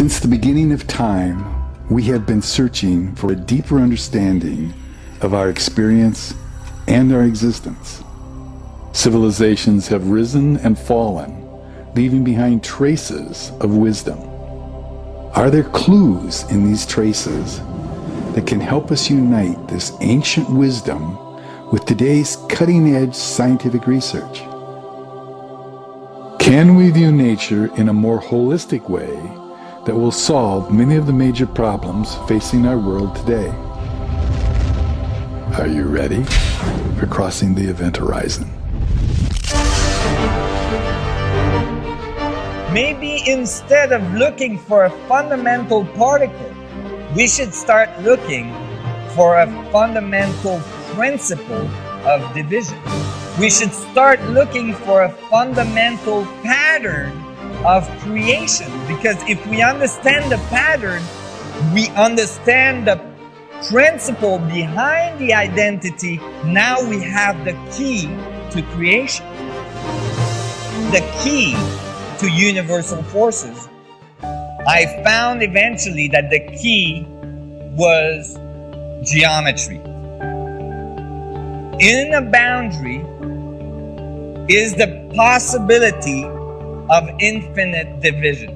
Since the beginning of time, we have been searching for a deeper understanding of our experience and our existence. Civilizations have risen and fallen, leaving behind traces of wisdom. Are there clues in these traces that can help us unite this ancient wisdom with today's cutting-edge scientific research? Can we view nature in a more holistic way that will solve many of the major problems facing our world today? Are you ready for crossing the event horizon? Maybe instead of looking for a fundamental particle, we should start looking for a fundamental principle of division. We should start looking for a fundamental pattern of creation, because if we understand the pattern, we understand the principle behind the identity. Now we have the key to creation, the key to universal forces. I found eventually that the key was geometry. In a boundary is the possibility of infinite division,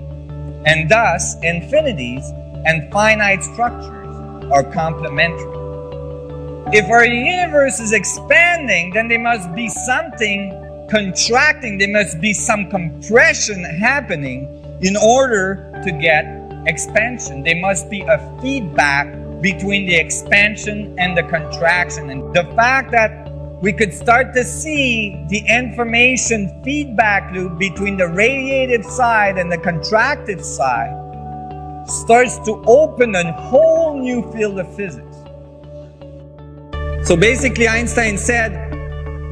and thus infinities and finite structures are complementary. If our universe is expanding, then there must be something contracting, there must be some compression happening in order to get expansion. There must be a feedback between the expansion and the contraction, and the fact that we could start to see the information feedback loop between the radiative side and the contractive side starts to open a whole new field of physics. So basically, Einstein said,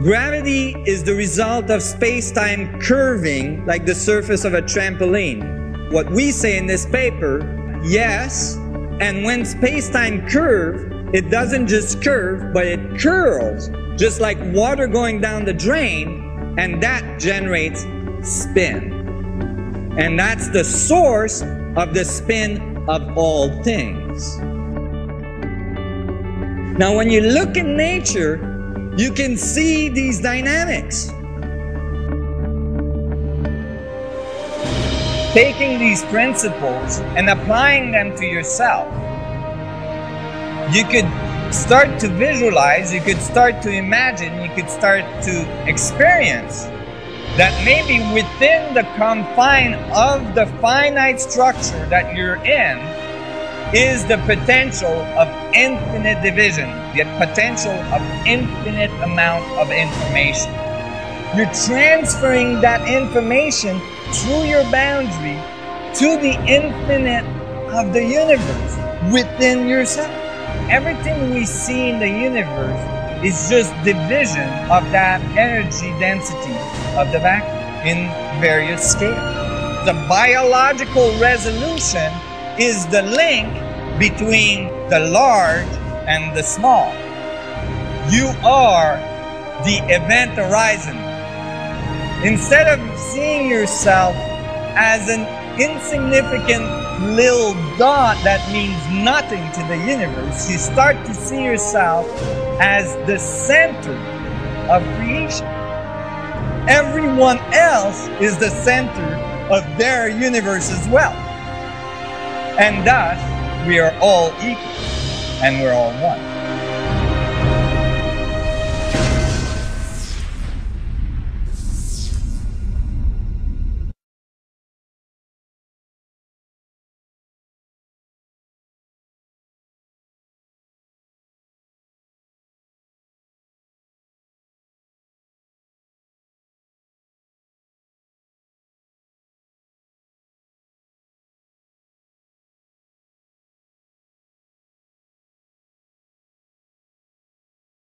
gravity is the result of space-time curving like the surface of a trampoline. What we say in this paper, yes, and when space-time curves, it doesn't just curve, but it curls, just like water going down the drain, and that generates spin. And that's the source of the spin of all things. Now, when you look at nature, you can see these dynamics. Taking these principles and applying them to yourself, you could start to visualize, you could start to imagine, you could start to experience that maybe within the confine of the finite structure that you're in is the potential of infinite division, the potential of infinite amount of information. You're transferring that information through your boundary to the infinite of the universe within yourself. Everything we see in the universe is just division of that energy density of the vacuum in various scales. The biological resolution is the link between the large and the small. You are the event horizon. Instead of seeing yourself as an insignificant little dot that means nothing to the universe, you start to see yourself as the center of creation. Everyone else is the center of their universe as well. And thus, we are all equal and we're all one.